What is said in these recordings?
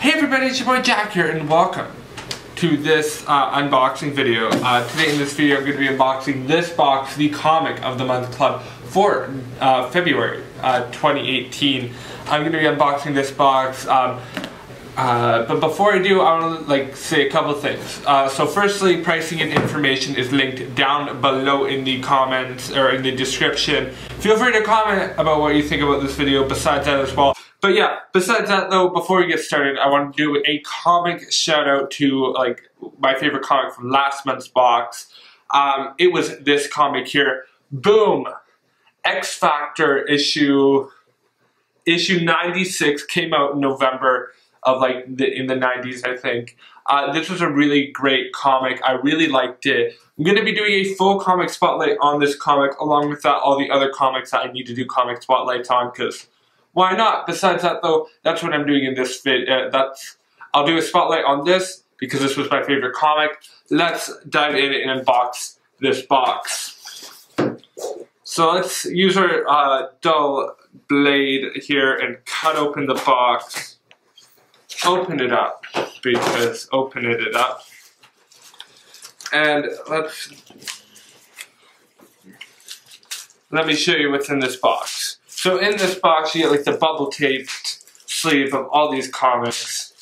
Hey everybody, it's your boy Jack here, and welcome to this unboxing video. Today in this video, I'm going to be unboxing this box, the Comic of the Month Club for February 2018. I'm going to be unboxing this box, but before I do, I want to say a couple things. So firstly, pricing and information is linked down below in the comments or in the description. Feel free to comment about what you think about this video. Besides that as well. But yeah, besides that though, before we get started, I want to do a comic shout out to my favorite comic from last month's box. It was this comic here. Boom! X-Factor issue 96 came out in November of in the 90s, I think. This was a really great comic. I really liked it. I'm going to be doing a full comic spotlight on this comic, along with that all the other comics that I need to do comic spotlights on, because why not? Besides that, though, that's what I'm doing in this vid. I'll do a spotlight on this because this was my favorite comic. Let's dive in and unbox this box. So let's use our dull blade here and cut open the box. Open it up because opening it up. And let me show you what's in this box. So in this box, you get the bubble tape sleeve of all these comics,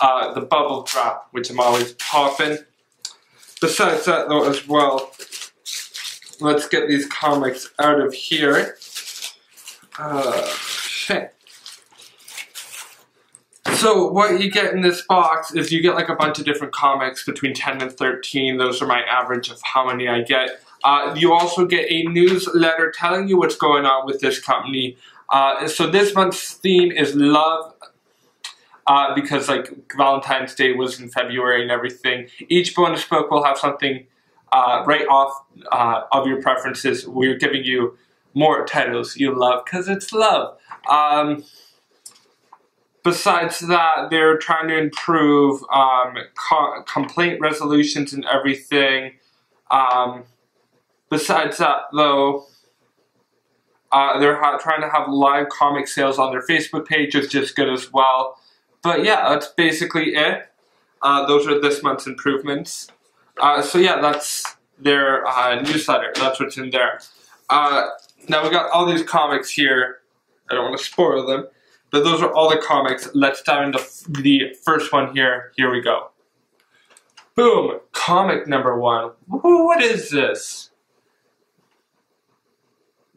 the bubble wrap, which I'm always popping. Besides that though as well, let's get these comics out of here. So what you get in this box is you get a bunch of different comics between 10 and 13. Those are my average of how many I get. You also get a newsletter telling you what's going on with this company. So this month's theme is love, because Valentine's Day was in February and everything. Each bonus book will have something right off of your preferences. We're giving you more titles you love because it's love. Besides that, they're trying to improve complaint resolutions and everything. Besides that, though, they're trying to have live comic sales on their Facebook page, which is good as well. But yeah, that's basically it. Those are this month's improvements. So yeah, that's their newsletter. That's what's in there. Now we got all these comics here. I don't want to spoil them, but those are all the comics. Let's dive into the first one here. Here we go. Boom! Comic number one. Woo, what is this?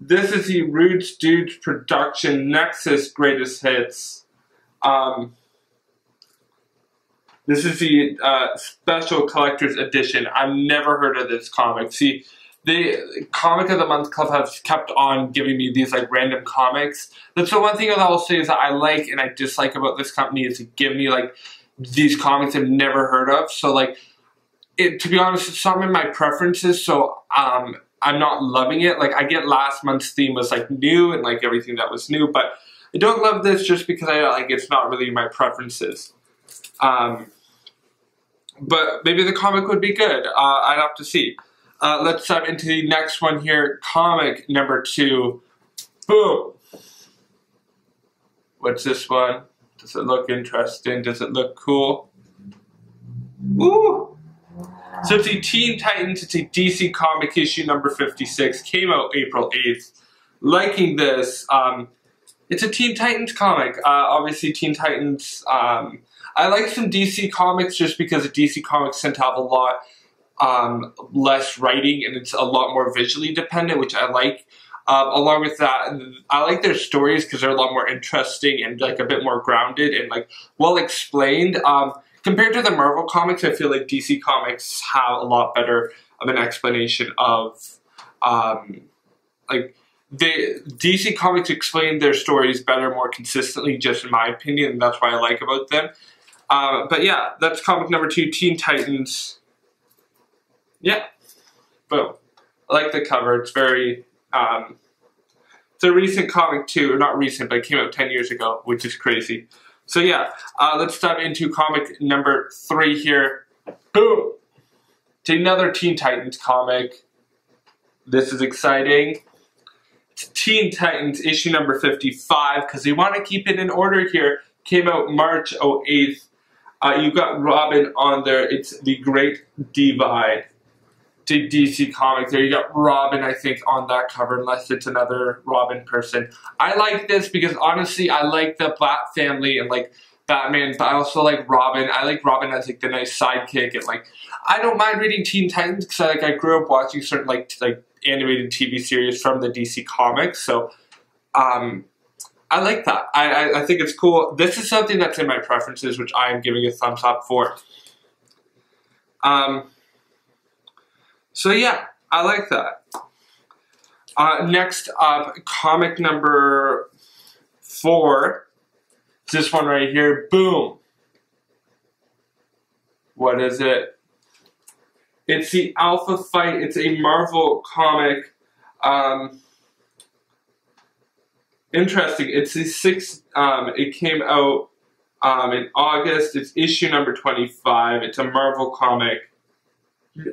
This is the Roots Dudes production Nexus Greatest Hits. This is the special collector's edition. I've never heard of this comic. See, the Comic of the Month Club has kept on giving me these random comics. That's the one thing that I'll say is that I like and I dislike about this company is to give me these comics I've never heard of. So to be honest, it's not in my preferences. So I'm not loving it. I get last month's theme was new and everything that was new, but I don't love this just because I it's not really my preferences. But maybe the comic would be good. I'd have to see. Let's dive into the next one here. Comic number two. Boom. What's this one? Does it look interesting? Does it look cool? Woo! So it's a Teen Titans, it's a DC comic issue number 56, came out April 8th. Liking this, it's a Teen Titans comic. Obviously Teen Titans, I like some DC comics just because the DC comics tend to have a lot less writing and it's a lot more visually dependent, which I like. Along with that, I like their stories because they're a lot more interesting and a bit more grounded and well explained. Compared to the Marvel comics, I feel DC comics have a lot better of an explanation of, DC comics explain their stories better, more consistently, just in my opinion, and that's what I like about them. But yeah, that's comic number two, Teen Titans. Yeah, boom. I like the cover, it's very, it's a recent comic too, or not recent, but it came out 10 years ago, which is crazy. So yeah, let's dive into comic number three here. Boom! It's another Teen Titans comic. This is exciting. It's Teen Titans issue number 55, because we want to keep it in order here. Came out March 8th. You've got Robin on there. It's The Great Divide to DC Comics. There you got Robin, I think, on that cover, unless it's another Robin person. I like this because, honestly, I like the Bat family and, like, Batman, but I also like Robin. I like Robin as, like, the nice sidekick. And, like, I don't mind reading Teen Titans because, like, I grew up watching certain, like animated TV series from the DC Comics. So, I like that. I think it's cool. This is something that's in my preferences, which I am giving a thumbs up for. So yeah, I like that. Next up, comic number 4. This one right here. Boom. What is it? It's the Alpha Flight. It's a Marvel comic. Interesting. It's the 6th. It came out in August. It's issue number 25. It's a Marvel comic.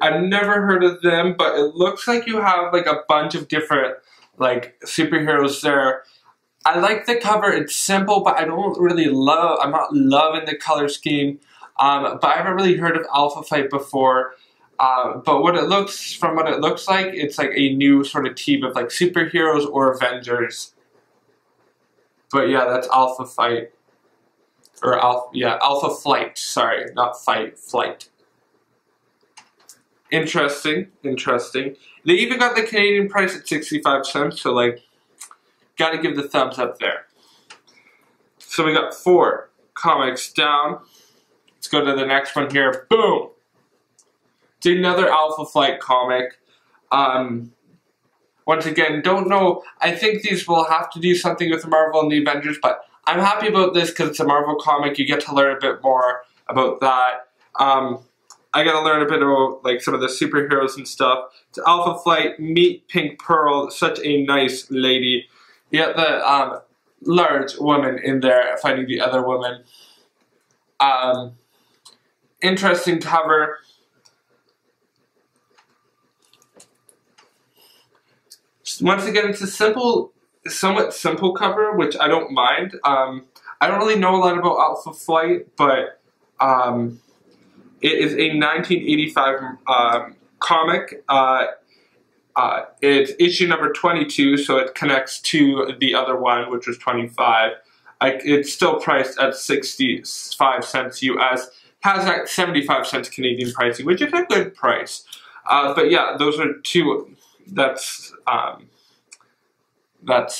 I've never heard of them, but it looks like you have like a bunch of different like superheroes there. I like the cover. It's simple, but I don't really love. I'm not loving the color scheme. But I haven't really heard of Alpha Flight before. But from what it looks like, it's like a new sort of team of like superheroes or Avengers. But yeah, that's Alpha Flight, or Alpha Flight. Sorry, not fight, flight. Interesting, interesting. They even got the Canadian price at 65 cents, so like, gotta give the thumbs up there. So we got 4 comics down. Let's go to the next one here. Boom! It's another Alpha Flight comic. Once again, don't know. I think these will have to do something with Marvel and the Avengers, but I'm happy about this because it's a Marvel comic. You get to learn a bit more about that. I got to learn a bit about like some of the superheroes and stuff. It's Alpha Flight. Meet Pink Pearl, such a nice lady. You got the large woman in there fighting the other woman. Interesting cover. Once again, it's a simple, somewhat simple cover, which I don't mind. I don't really know a lot about Alpha Flight, but it is a 1985 comic. It's issue number 22, so it connects to the other one, which was 25. It's still priced at 65 cents US. Has that 75 cents Canadian pricing, which is a good price. But yeah, those are two... That's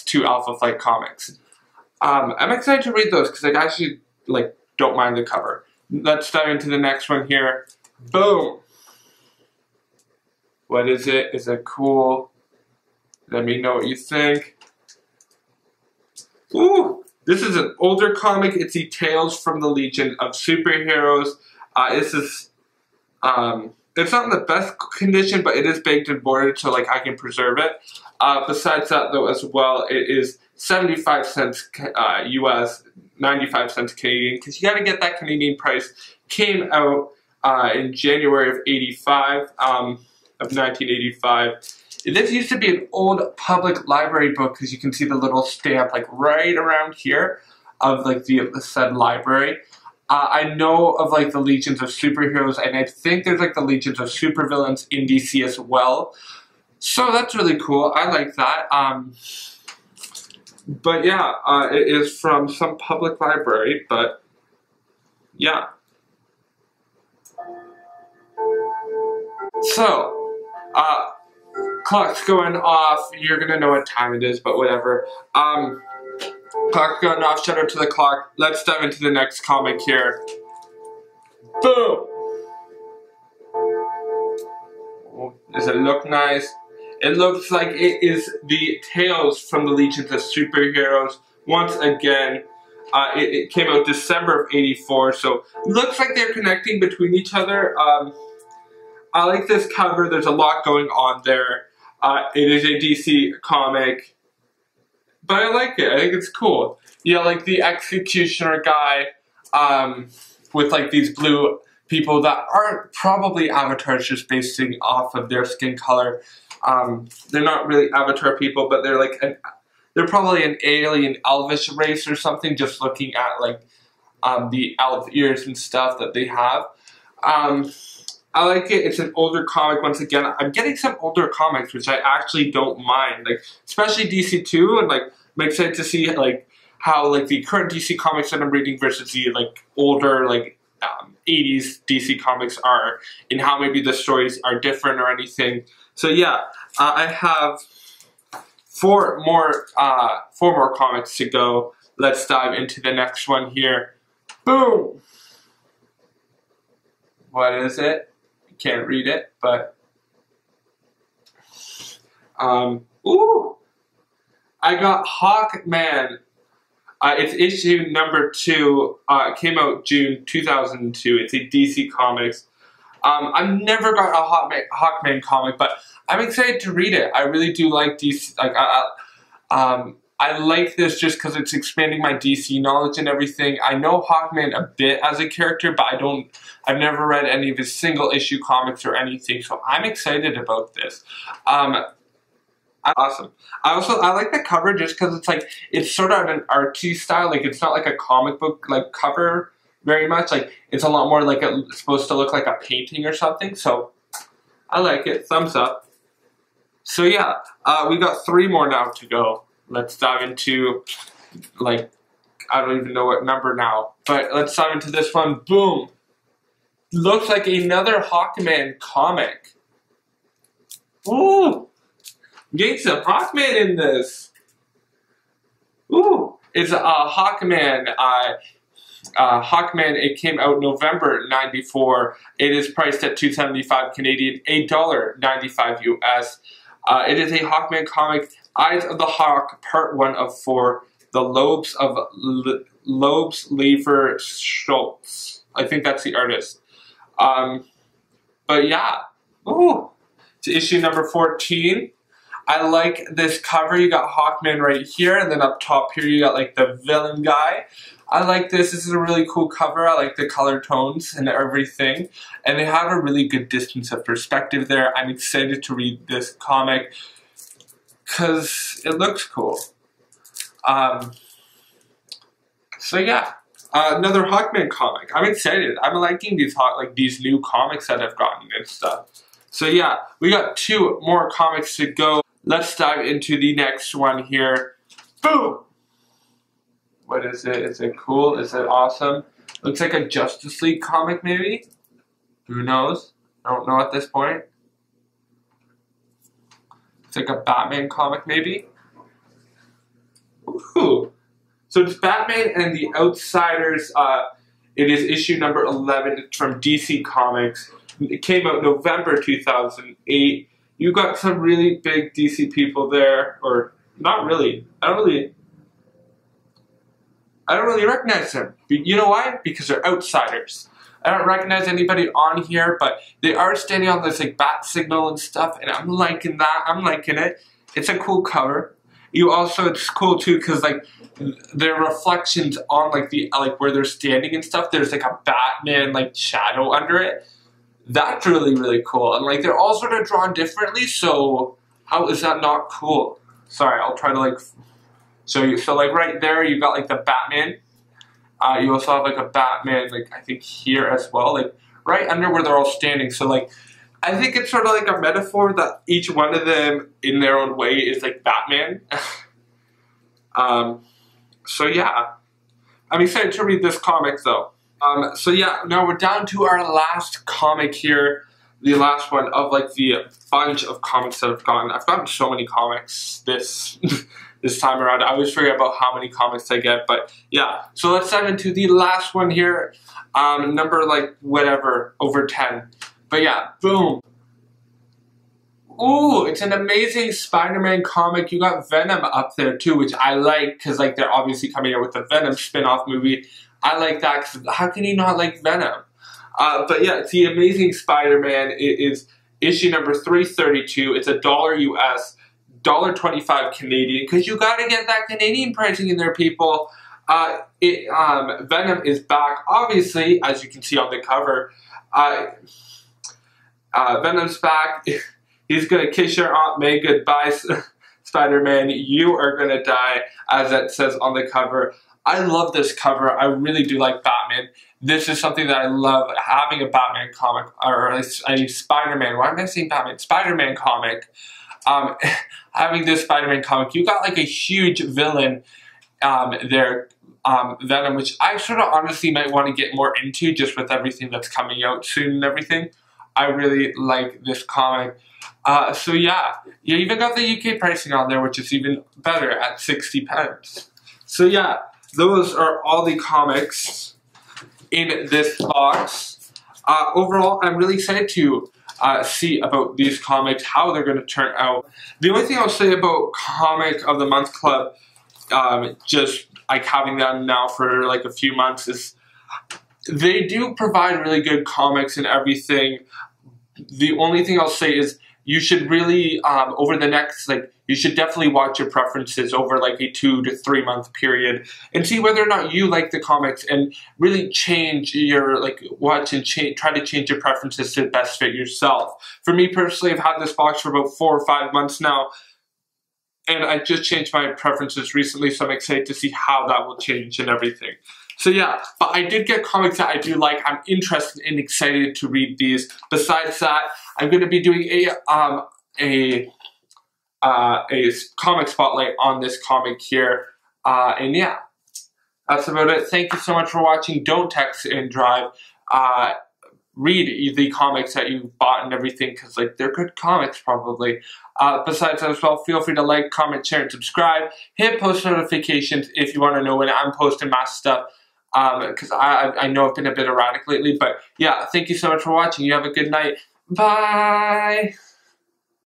2 Alpha Flight comics. I'm excited to read those because I actually like don't mind the cover. Let's dive into the next one here. Boom. What is it? Is it cool? Let me know what you think. Ooh, this is an older comic. It's the Tales from the Legion of Superheroes. This is it's not in the best condition, but it is baked and boarded, so like I can preserve it. Besides that, though, as well, it is 75 cents US, 95 cents Canadian, because you got to get that Canadian price. Came out in January of 1985. This used to be an old public library book, because you can see the little stamp like right around here of like the said library. I know of like the Legions of Superheroes, and I think there's like the Legions of Supervillains in DC as well. So that's really cool. I like that. But yeah, it is from some public library, but yeah. So, clock's going off. You're gonna know what time it is, but whatever. Clock going off, shout out to the clock. Let's dive into the next comic here. Boom! Does it look nice? It looks like it is the Tales from the Legions of Superheroes. Once again, it came out December of 84, so looks like they're connecting between each other. I like this cover. There's a lot going on there. It is a DC comic. But I like it. I think it's cool. Yeah, like the executioner guy with like these blue people that aren't probably avatars, just basing off of their skin color. They're not really avatar people, but they're probably an alien elvish race or something, just looking at like the elf ears and stuff that they have. I like it. It's an older comic once again. I'm getting some older comics, which I actually don't mind, like especially DC 2, and like I'm excited to see like how like the current DC comics that I'm reading versus the like older like 80s DC comics are, and how maybe the stories are different or anything. So yeah, I have four more comics to go. Let's dive into the next one here. Boom. What is it? I can't read it, but ooh, I got Hawkman. It's issue number 2. It came out June 2002. It's a DC Comics. I've never got a Hawkman comic, but I'm excited to read it. I really do like DC. Like, I like this just because it's expanding my DC knowledge and everything. I know Hawkman a bit as a character, but I've never read any of his single issue comics or anything, so I'm excited about this. Awesome. I like the cover just because it's like, it's sort of an artsy style. Like, it's not like a comic book like cover very much. Like, it's a lot more like it's supposed to look like a painting or something. So I like it. Thumbs up. So yeah, we got 3 more now to go. Let's dive into, like, I don't even know what number now, but let's dive into this one. Boom. Looks like another Hawkman comic. Ooh. Get some Hawkman in this. Ooh. It's Hawkman. Hawkman, it came out November 94. It is priced at $2.75 Canadian, $8.95 US. It is a Hawkman comic. Eyes of the Hawk, Part 1 of 4. The Lobes of Lever Schultz. I think that's the artist. But yeah. Ooh. It's issue number 14. I like this cover. You got Hawkman right here, and then up top here you got like the villain guy. I like this. This is a really cool cover. I like the color tones and everything. And they have a really good distance of perspective there. I'm excited to read this comic because it looks cool. So yeah, another Hawkman comic. I'm excited. I'm liking these new comics that I've gotten and stuff. So yeah, we got 2 more comics to go. Let's dive into the next one here. Boom! What is it? Is it cool? Is it awesome? Looks like a Justice League comic, maybe? Who knows? I don't know at this point. It's like a Batman comic, maybe? Woohoo! So it's Batman and the Outsiders. It is issue number 11 from DC Comics. It came out November 2008. You got some really big DC people there, or not really. I don't really recognize them. But you know why? Because they're outsiders. I don't recognize anybody on here, but they are standing on this like bat signal and stuff, and I'm liking that. I'm liking it. It's a cool cover. You also, it's cool too because like their reflections on like where they're standing and stuff. There's like a Batman like shadow under it. That's really cool, and like they're all sort of drawn differently, so how is that not cool? Sorry, I'll try to like show you. So like right there you got like the Batman. You also have like a Batman like I think here as well, like right under where they're all standing. So like I think it's sort of like a metaphor that each one of them in their own way is like Batman. So yeah, I'm excited to read this comic though. So yeah, now we're down to our last comic here, the last one of like the bunch of comics that I've gotten. I've gotten so many comics this time around. I always forget about how many comics I get, but yeah. So let's dive into the last one here, number like whatever, over 10. But yeah, boom. Ooh, it's an Amazing Spider-Man comic. You got Venom up there too, which I like because like they're obviously coming out with the Venom spin-off movie. I like that because how can you not like Venom? But yeah, it's the Amazing Spider-Man. It is issue number 332. It's $1 US, $1.25 Canadian, because you got to get that Canadian pricing in there, people. Venom is back, obviously, as you can see on the cover. Venom's back. He's going to kiss your Aunt May goodbye, Spider-Man. You are going to die, as it says on the cover. I love this cover. I really do like Batman. This is something that I love, having a Batman comic, or a Spider-Man. Why am I saying Batman? Spider-Man comic. Having this Spider-Man comic, you got like a huge villain there, Venom, which I sort of honestly might want to get more into just with everything that's coming out soon and everything. I really like this comic. So yeah, you even got the UK pricing on there, which is even better at 60 pence. So yeah, those are all the comics in this box. Overall, I'm really excited to see about these comics, how they're going to turn out. The only thing I'll say about Comic of the Month Club, just like having them now for like a few months, is they do provide really good comics and everything. The only thing I'll say is you should really, over the next, like, you should definitely watch your preferences over like a 2 to 3 month period and see whether or not you like the comics, and really change your, like, watch and try to change your preferences to best fit yourself. For me personally, I've had this box for about 4 or 5 months now, and I just changed my preferences recently, so I'm excited to see how that will change and everything. So yeah, but I did get comics that I do like. I'm interested and excited to read these. Besides that, I'm going to be doing a comic spotlight on this comic here. And yeah, that's about it. Thank you so much for watching. Don't text and drive. Read the comics that you bought and everything, because like, they're good comics probably. Besides that as well, feel free to like, comment, share, and subscribe. Hit post notifications if you want to know when I'm posting my stuff, because I know I've been a bit erratic lately. But yeah, thank you so much for watching. You have a good night. Bye!